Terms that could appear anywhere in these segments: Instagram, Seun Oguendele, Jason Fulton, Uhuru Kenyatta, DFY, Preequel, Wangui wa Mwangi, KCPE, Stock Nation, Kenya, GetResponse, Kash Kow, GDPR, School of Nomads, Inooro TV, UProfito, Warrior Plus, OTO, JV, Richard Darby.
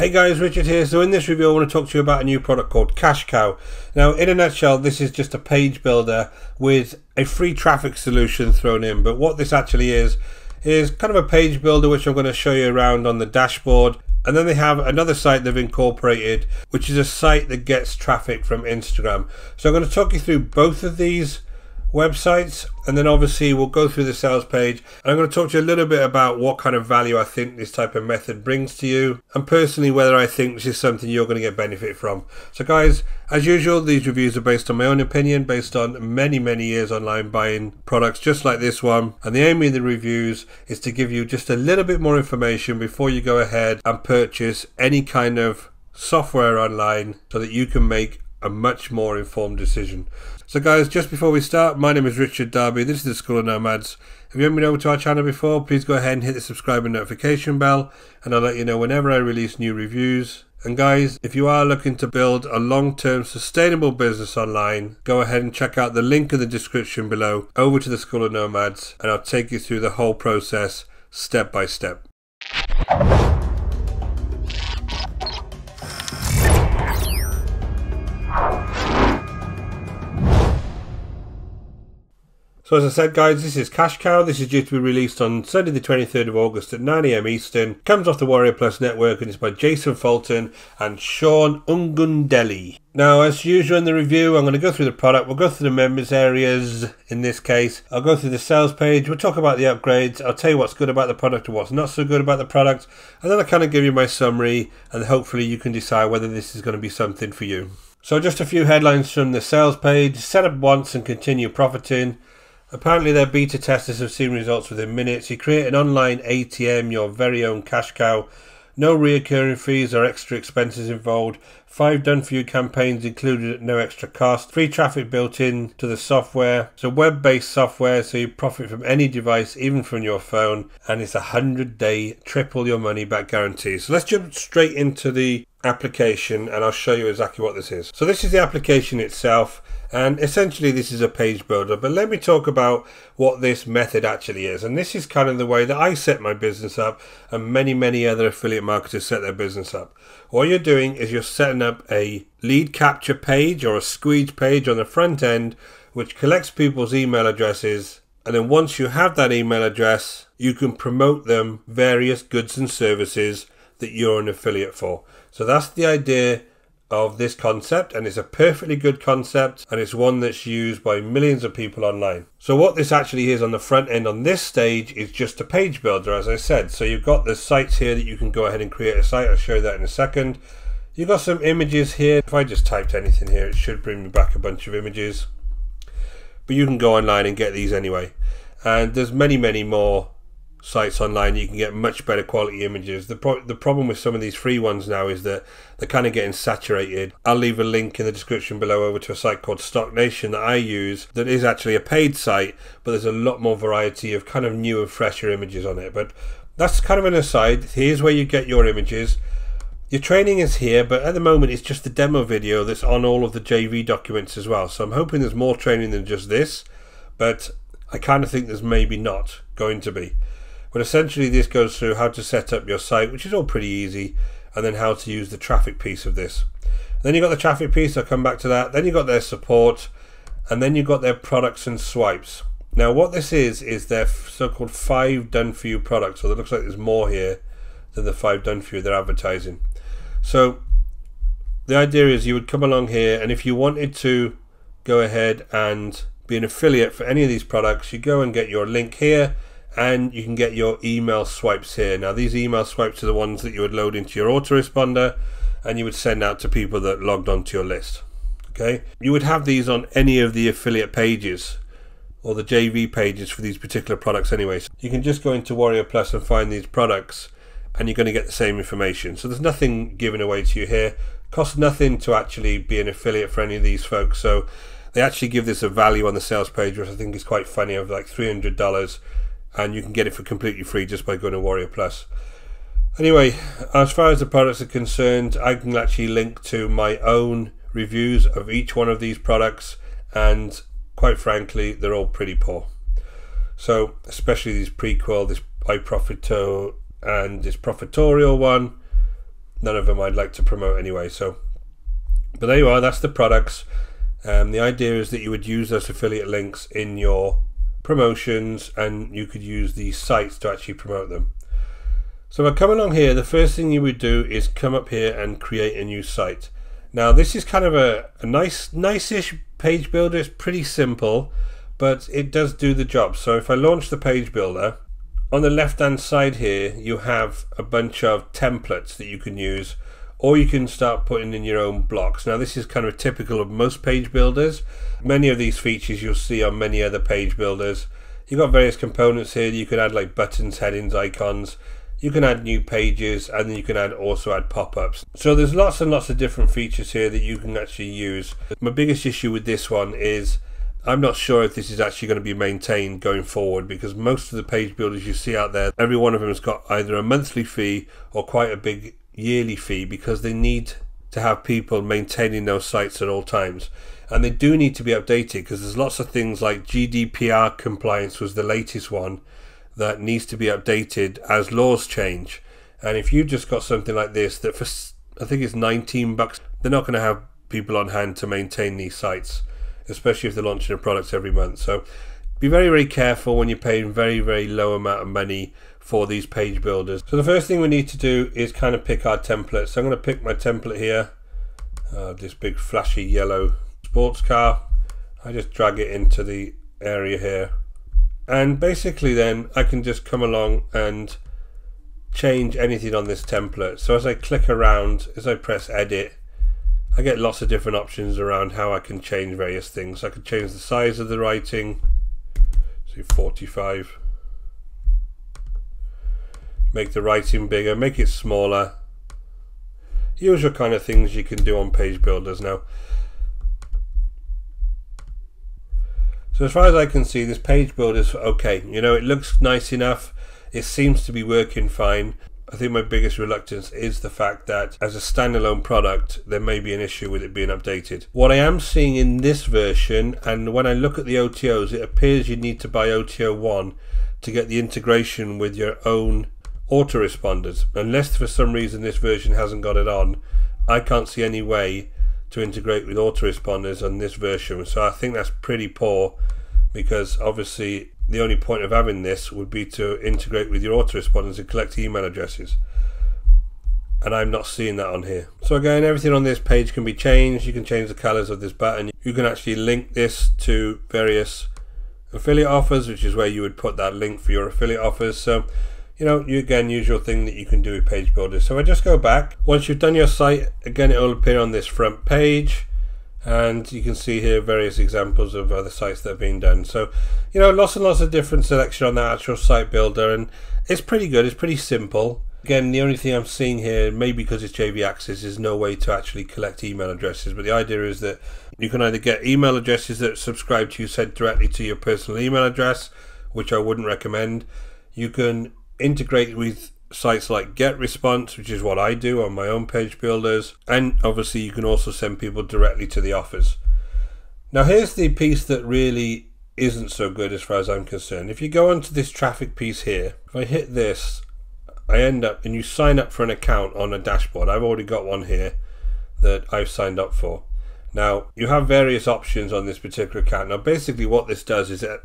Hey guys, Richard here. So in this review I want to talk to you about a new product called Kash Kow. Now in a nutshell, this is just a page builder with a free traffic solution thrown in, but what this actually is kind of a page builder which I'm going to show you around on the dashboard. And then they have another site they've incorporated, which is a site that gets traffic from Instagram. So I'm going to talk you through both of these websites, and then obviously we'll go through the sales page, and I'm going to talk to you a little bit about what kind of value I think this type of method brings to you, and personally whether I think this is something you're going to get benefit from. So guys, as usual, these reviews are based on my own opinion, based on many years online buying products just like this one, and the aim of the reviews is to give you just a little bit more information before you go ahead and purchase any kind of software online so that you can make a much more informed decision. So guys, just before we start, my name is Richard Darby, this is the School of Nomads. If you haven't been over to our channel before, please go ahead and hit the subscribe and notification bell, and I'll let you know whenever I release new reviews. And guys, if you are looking to build a long-term sustainable business online, go ahead and check out the link in the description below over to the School of Nomads, and I'll take you through the whole process step by step. So as I said guys, this is Kash Kow. This is due to be released on Sunday the 23rd of August at 9 AM Eastern. Comes off the Warrior Plus network and is by Jason Fulton and Seun Oguendele. Now as usual in the review, I'm going to go through the product, we'll go through the members areas in this case, I'll go through the sales page, we'll talk about the upgrades, I'll tell you what's good about the product and what's not so good about the product, and then I'll kind of give you my summary and hopefully you can decide whether this is going to be something for you. So just a few headlines from the sales page. Set up once and continue profiting. Apparently their beta testers have seen results within minutes. You create an online ATM, your very own Kash Kow. No reoccurring fees or extra expenses involved. 5 done-for-you campaigns included at no extra cost. Free traffic built in to the software. It's a web-based software, so you profit from any device, even from your phone. And it's a 100-day triple your money back guarantee. So let's jump straight into the application and I'll show you exactly what this is. So this is the application itself. And essentially this is a page builder, but let me talk about what this method actually is. And this is kind of the way that I set my business up, and many other affiliate marketers set their business up. What you're doing is you're setting up a lead capture page or a squeeze page on the front end, which collects people's email addresses. And then once you have that email address, you can promote them various goods and services that you're an affiliate for. So that's the idea of this concept, and it's a perfectly good concept, and it's one that's used by millions of people online. So what this actually is on the front end on this stage is just a page builder, as I said. So you've got the sites here that you can go ahead and create a site. I'll show you that in a second. You've got some images here. If I just typed anything here, it should bring me back a bunch of images, but you can go online and get these anyway. And there's many more sites online you can get much better quality images. The problem with some of these free ones now is that they're kind of getting saturated. I'll leave a link in the description below over to a site called Stock Nation that I use, that is actually a paid site, but there's a lot more variety of kind of new and fresher images on it. But that's kind of an aside. Here's where you get your images. Your training is here, but at the moment it's just the demo video that's on all of the JV documents as well. So I'm hoping there's more training than just this, but I kind of think there's maybe not going to be. But essentially this goes through how to set up your site, which is all pretty easy, and then how to use the traffic piece of this. And then you've got the traffic piece, I'll come back to that. Then you've got their support, and then you've got their products and swipes. Now what this is their so-called 5 done-for-you products, so it looks like there's more here than the 5 done-for-you they're advertising. So the idea is you would come along here, and if you wanted to go ahead and be an affiliate for any of these products, you go and get your link here, and you can get your email swipes here. Now these email swipes are the ones that you would load into your autoresponder and you would send out to people that logged onto your list. Okay, you would have these on any of the affiliate pages or the JV pages for these particular products anyway. So you can just go into Warrior Plus and find these products and you're going to get the same information. So there's nothing given away to you here. It costs nothing to actually be an affiliate for any of these folks. So they actually give this a value on the sales page, which I think is quite funny, of like $300. And you can get it for completely free just by going to Warrior Plus. Anyway, as far as the products are concerned, I can actually link to my own reviews of each one of these products, and quite frankly they're all pretty poor. So especially these prequel, this iProfito and this profitoreal one, none of them I'd like to promote anyway. So, but there you are, that's the products. The idea is that you would use those affiliate links in your promotions, and you could use these sites to actually promote them. So if I come along here, the first thing you would do is come up here and create a new site. Now this is kind of a nice-ish page builder. It's pretty simple, but it does do the job. So if I launch the page builder, on the left-hand side here, you have a bunch of templates that you can use, or you can start putting in your own blocks. Now this is kind of typical of most page builders. Many of these features you'll see on many other page builders. You've got various components here. You can add like buttons, headings, icons. You can add new pages, and then you can also add pop-ups. So there's lots and lots of different features here that you can actually use. My biggest issue with this one is I'm not sure if this is actually going to be maintained going forward, because most of the page builders you see out there, every one of them has got either a monthly fee or quite a big yearly fee, because they need to have people maintaining those sites at all times. And they do need to be updated, because there's lots of things like GDPR compliance was the latest one that needs to be updated as laws change. And if you've just got something like this that for I think it's 19 bucks, they're not going to have people on hand to maintain these sites, especially if they're launching a product every month. So be very, very careful when you're paying very, very low amount of money for these page builders. So the first thing we need to do is kind of pick our template. So I'm going to pick my template here, this big flashy yellow sports car. I just drag it into the area here. And basically then I can just come along and change anything on this template. So as I click around, as I press edit, I get lots of different options around how I can change various things. So I can change the size of the writing, so 45, make the writing bigger, make it smaller, usual kind of things you can do on page builders now. So as far as I can see, this page builder's okay. You know, it looks nice enough, it seems to be working fine. I think my biggest reluctance is the fact that as a standalone product, there may be an issue with it being updated. What I am seeing in this version, and when I look at the OTOs, it appears you need to buy OTO 1 to get the integration with your own autoresponders. Unless for some reason this version hasn't got it on, I can't see any way to integrate with autoresponders on this version. So I think that's pretty poor, because obviously the only point of having this would be to integrate with your autoresponders and collect email addresses. And I'm not seeing that on here. So again, everything on this page can be changed. You can change the colors of this button. You can actually link this to various affiliate offers, which is where you would put that link for your affiliate offers. So, you know, again, usual thing that you can do with page builders. So I just go back. Once you've done your site, again, it will appear on this front page. And you can see here various examples of other sites that have been done. So, you know, lots and lots of different selection on that actual site builder, and it's pretty good, it's pretty simple. Again, the only thing I'm seeing here, maybe because it's JV Access, is no way to actually collect email addresses. But the idea is that you can either get email addresses that subscribe to you sent directly to your personal email address, which I wouldn't recommend. You can integrate with sites like GetResponse, which is what I do on my own page builders, and obviously you can also send people directly to the offers. Now here's the piece that really isn't so good as far as I'm concerned. If you go onto this traffic piece here, if I hit this, I end up, and you sign up for an account on a dashboard. I've already got one here that I've signed up for. Now you have various options on this particular account. Now basically what this does is that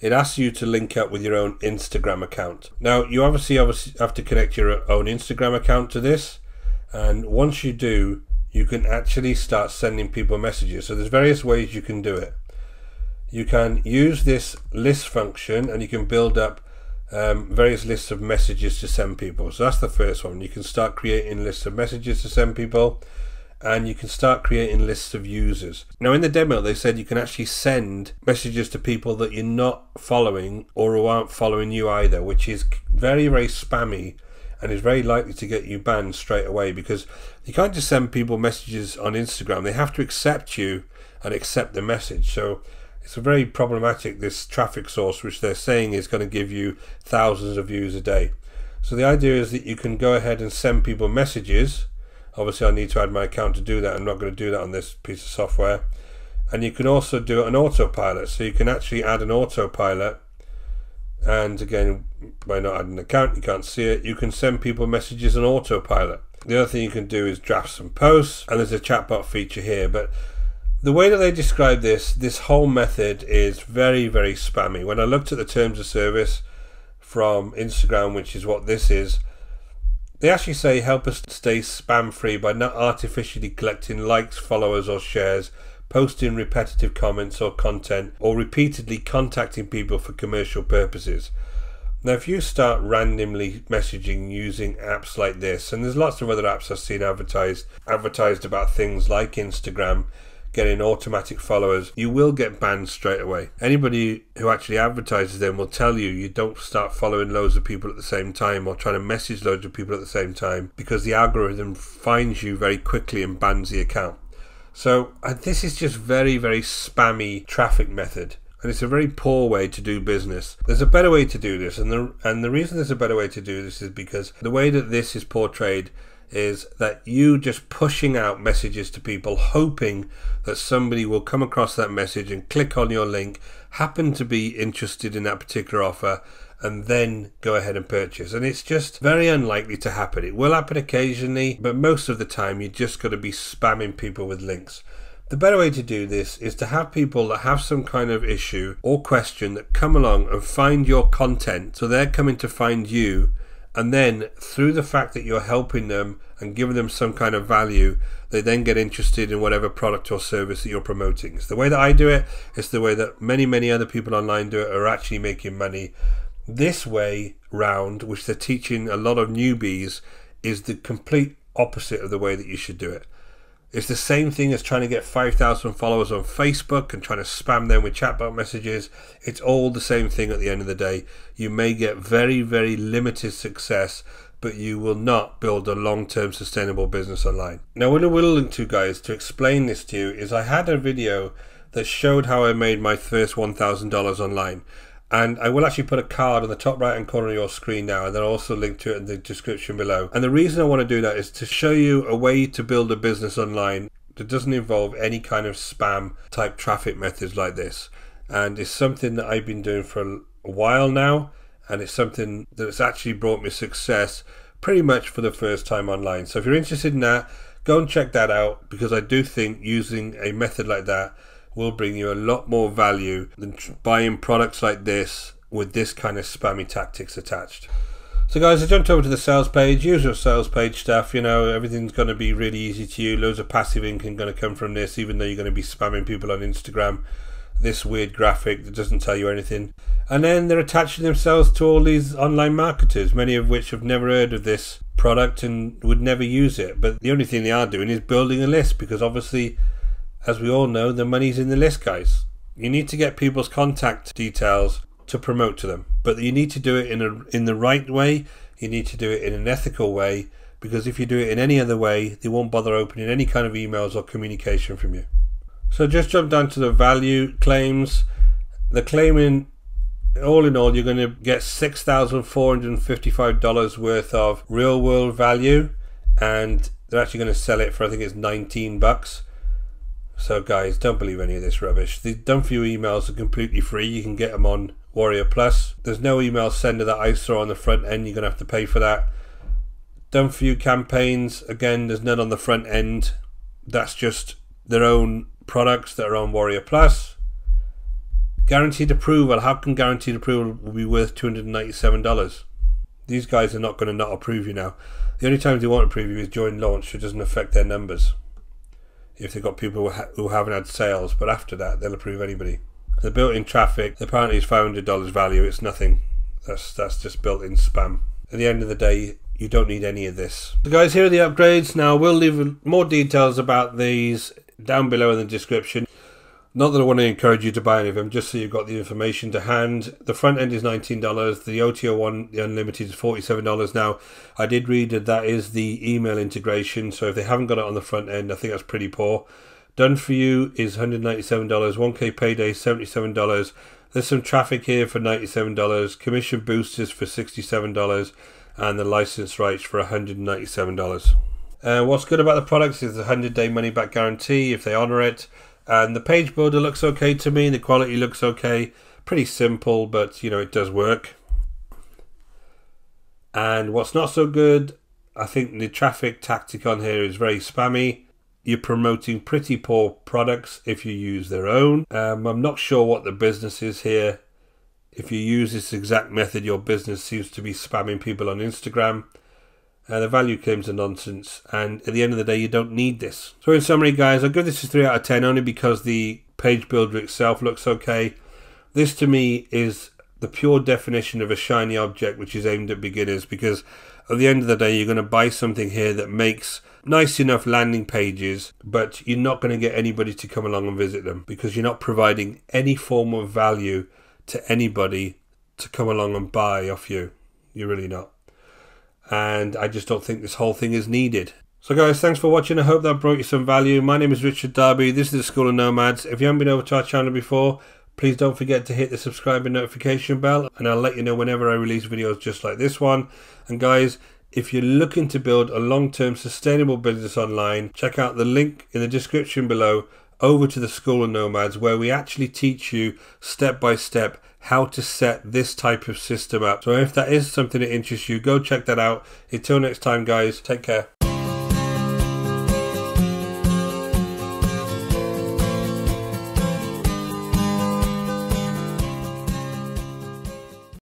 it asks you to link up with your own Instagram account. Now you obviously have to connect your own Instagram account to this, and once you do, you can actually start sending people messages. So there's various ways you can do it. You can use this list function, and you can build up various lists of messages to send people. So that's the first one. You can start creating lists of messages to send people, and you can start creating lists of users. Now in the demo they said you can actually send messages to people that you're not following or who aren't following you either, which is very, very spammy and is very likely to get you banned straight away, because you can't just send people messages on Instagram. They have to accept you and accept the message. So it's very problematic, this traffic source, which they're saying is going to give you thousands of views a day. So the idea is that you can go ahead and send people messages. Obviously I need to add my account to do that. I'm not going to do that on this piece of software. And you can also do an autopilot. So you can actually add an autopilot, and again, by not adding an account you can't see it. You can send people messages on autopilot. The other thing you can do is draft some posts, and there's a chatbot feature here. But the way that they describe this whole method is very, very spammy. When I looked at the terms of service from Instagram, which is what this is, they actually say help us stay spam free by not artificially collecting likes, followers or shares, posting repetitive comments or content, or repeatedly contacting people for commercial purposes. Now if you start randomly messaging using apps like this, and there's lots of other apps I've seen advertised about things like Instagram getting automatic followers, you will get banned straight away. Anybody who actually advertises them will tell you you don't start following loads of people at the same time or trying to message loads of people at the same time, because the algorithm finds you very quickly and bans the account. So this is just very, very spammy traffic method, and it's a very poor way to do business. There's a better way to do this, and the reason there's a better way to do this is because the way that this is portrayed is that you just pushing out messages to people, hoping that somebody will come across that message and click on your link, happen to be interested in that particular offer, and then go ahead and purchase. And it's just very unlikely to happen. It will happen occasionally, but most of the time you just got to be spamming people with links. The better way to do this is to have people that have some kind of issue or question that come along and find your content, so they're coming to find you. And then through the fact that you're helping them and giving them some kind of value, they then get interested in whatever product or service that you're promoting. It's the way that I do it. It's the way that many, many other people online do it, are actually making money. This way round, which they're teaching a lot of newbies, is the complete opposite of the way that you should do it. It's the same thing as trying to get 5,000 followers on Facebook and trying to spam them with chatbot messages. It's all the same thing at the end of the day. You may get very, very limited success, but you will not build a long-term sustainable business online. Now, what I will link to, guys, to explain this to you is I had a video that showed how I made my first $1,000 online. And I will actually put a card on the top right hand corner of your screen now, and then I'll also link to it in the description below. And the reason I want to do that is to show you a way to build a business online that doesn't involve any kind of spam type traffic methods like this. And it's something that I've been doing for a while now, and it's something that's actually brought me success pretty much for the first time online. So if you're interested in that, go and check that out, because I do think using a method like that will bring you a lot more value than buying products like this with this kind of spammy tactics attached. So guys, I jumped over to the sales page, usual sales page stuff. You know, everything's going to be really easy to you. Loads of passive income going to come from this, even though you're going to be spamming people on Instagram. This weird graphic that doesn't tell you anything. And then they're attaching themselves to all these online marketers, many of which have never heard of this product and would never use it. But the only thing they are doing is building a list, because obviously, as we all know, the money's in the list, guys. You need to get people's contact details to promote to them, but you need to do it in the right way. You need to do it in an ethical way, because if you do it in any other way, they won't bother opening any kind of emails or communication from you. So just jump down to the value claims. They're claiming, all in all, you're going to get $6,455 worth of real world value, and they're actually going to sell it for, I think it's 19 bucks. So guys, don't believe any of this rubbish. The done for you emails are completely free. You can get them on Warrior Plus. There's no email sender that I saw on the front end. You're going to have to pay for that. Done for you campaigns, again, there's none on the front end. That's just their own products that are on Warrior Plus. Guaranteed approval. How can guaranteed approval be worth $297? These guys are not going to not approve you now. The only time they won't approve you is during launch. It doesn't affect their numbers if they've got people who haven't had sales, but after that they'll approve anybody. The built-in traffic apparently is $500 value. It's nothing. That's just built-in spam. At the end of the day, you don't need any of this. So guys, here are the upgrades. Now we'll leave more details about these down below in the description. Not that I want to encourage you to buy any of them, just so you've got the information to hand. The front end is $19. The OTO one, the unlimited, is $47. Now, I did read that that is the email integration, so if they haven't got it on the front end, I think that's pretty poor. Done for you is $197. 1K payday, $77. There's some traffic here for $97. Commission boosters for $67. And the license rights for $197. What's good about the products is the 100-day money-back guarantee if they honor it. And the page builder looks okay to me. The quality looks okay. Pretty simple, but you know, it does work. And what's not so good I think the traffic tactic on here is very spammy. You're promoting pretty poor products if you use their own. I'm not sure what the business is here. If you use this exact method, your business seems to be spamming people on Instagram. The value claims are nonsense, and at the end of the day you don't need this. So in summary guys, I give this a 3 out of 10 only because the page builder itself looks okay. This to me is the pure definition of a shiny object which is aimed at beginners, because at the end of the day you're going to buy something here that makes nice enough landing pages, but you're not going to get anybody to come along and visit them because you're not providing any form of value to anybody to come along and buy off you. You're really not. And I just don't think this whole thing is needed. So guys, thanks for watching. I hope that brought you some value. My name is Richard Darby. This is the School of Nomads. If you haven't been over to our channel before, please don't forget to hit the subscribe and notification bell, and I'll let you know whenever I release videos just like this one. And guys, if you're looking to build a long-term sustainable business online, check out the link in the description below over to the School of Nomads, where we actually teach you step by step how to set this type of system up. So if that is something that interests you, go check that out. Until next time guys, take care.